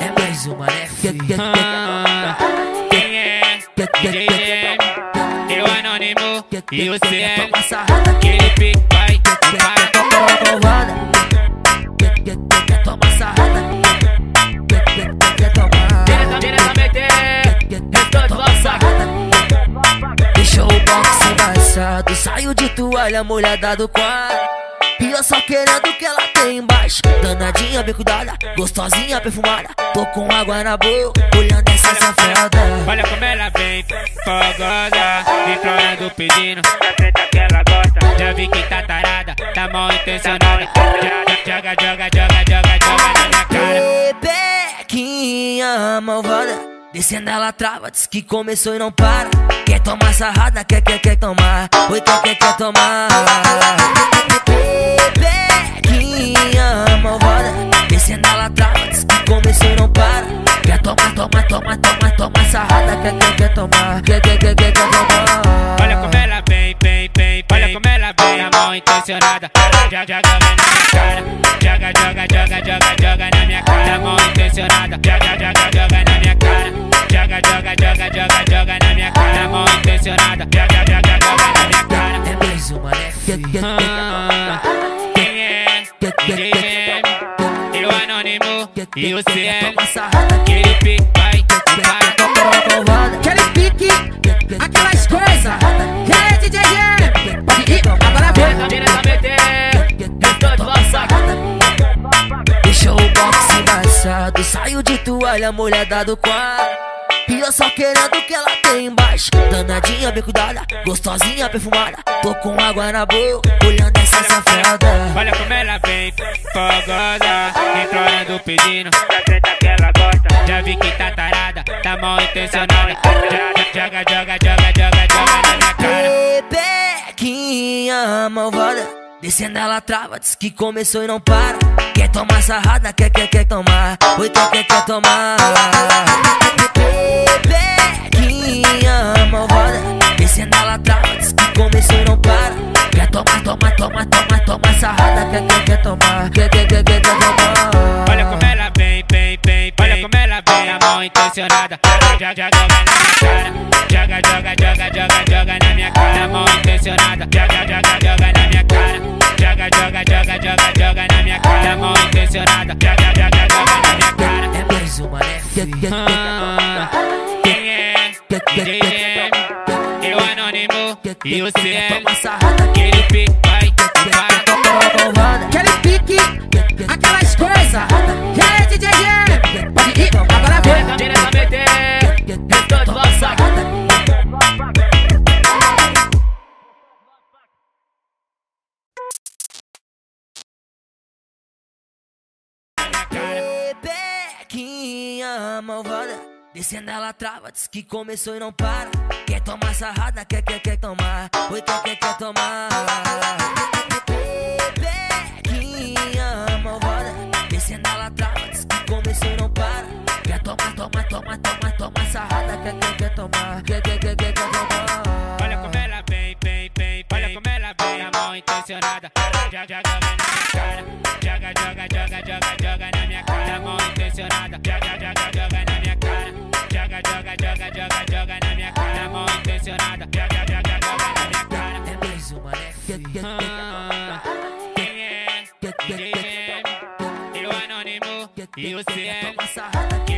É mais uma F. Quem é? Quem é? Eu anônimo e o CL. Aquele pique vai, vai. Toma malvada. Toma sarrada. Saio de toalha molhada do quarto e eu só querendo que ela tem embaixo. Danadinha, bem cuidada, gostosinha, perfumada. Tô com água na boca, olhando essa safada. Olha como ela vem, fogosa, implorando, pedindo da treta que ela gosta. Já vi que tá tarada, tá mal intencionada. Joga, joga, joga, joga, joga na minha cara. Pepequinha malvada, descendo ela trava, diz que começou e não para. Quer tomar sarrada, quer tomar. Oi, quer tomar. Pepequinha malvada, descendo ela trava, diz que começou e não para. Quer tomar, toma sarrada, quer tomar. Quer tomar. Olha como ela vem, olha como ela vem, a mão intencionada. Joga na minha cara. Joga na minha cara, a mão intencionada. Joga na minha cara. Joga na minha cara, mal intencionada. Joga na minha cara. É mais uma F. Quem é? DJ M. Eu anônimo e o CL. Aquele pique vai, vai. Aquele pique, aquelas coisas. E aí, DJ M? Agora vem. Deixou o boxe embaçado. Saiu de toalha molhada do quarto e eu só querendo que ela tem embaixo. Danadinha, bem cuidada, gostosinha, perfumada. Tô com água na boca, olhando essa safada. Olha como ela vem, fogosa, implorando, pedindo da treta que ela gosta. Já vi que tá tarada, tá mal intencionada. Joga na minha cara. Pepequinha malvada, descendo ela trava, diz que começou e não para. Quer tomar sarrada, quer tomar. Oi, quer tomar. Pepequinha malvada, descendo ela trava, diz que começou e não para. Quer tomar, toma sarrada, quer tomar. Quer tomar. Olha como ela vem, olha como ela vem, a mão intencionada. Joga na minha cara. Joga na minha cara, a mão intencionada. Joga na minha cara. Joga na minha cara, a mão intencionada. Joga na minha cara. É mais uma F. DJ M, eu anônimo e o CL. Aquele pique vai, aquele pique, aquelas coisas. E aí, DJ M? Pode ir, agora vem. Diretamente, eu tô lançado. Pepequinha malvada, descendo ela trava, diz que começou e não para. Quer tomar sarrada, quer tomar. Oi, quer tomar. Pepequinha malvada, descendo ela trava, diz que começou e não para. Quer tomar, toma sarrada, quer tomar. Quer tomar. Olha como ela vem, olha como ela vem, a mão intencionada. Joga na minha cara. Joga na minha cara, a mão intencionada. Joga na minha cara. Joga na minha cara, mal intencionada. Joga na minha cara. É mais uma F. Quem é? DJ M. Eu anônimo e o CL.